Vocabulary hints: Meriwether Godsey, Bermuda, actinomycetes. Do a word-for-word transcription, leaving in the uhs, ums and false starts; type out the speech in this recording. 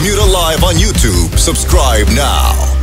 Bermuda Live on YouTube. Subscribe now.